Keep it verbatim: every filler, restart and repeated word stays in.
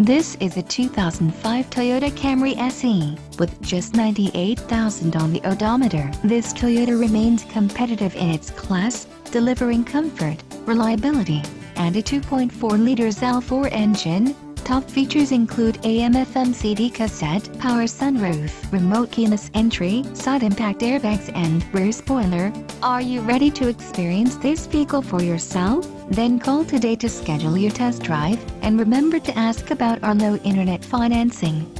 This is a two thousand five Toyota Camry S E, with just ninety-eight thousand on the odometer. This Toyota remains competitive in its class, delivering comfort, reliability, and a two point four liter Z L four engine. Top features include A M F M C D cassette, power sunroof, remote keyless entry, side impact airbags and rear spoiler. Are you ready to experience this vehicle for yourself? Then call today to schedule your test drive, and remember to ask about our low internet financing.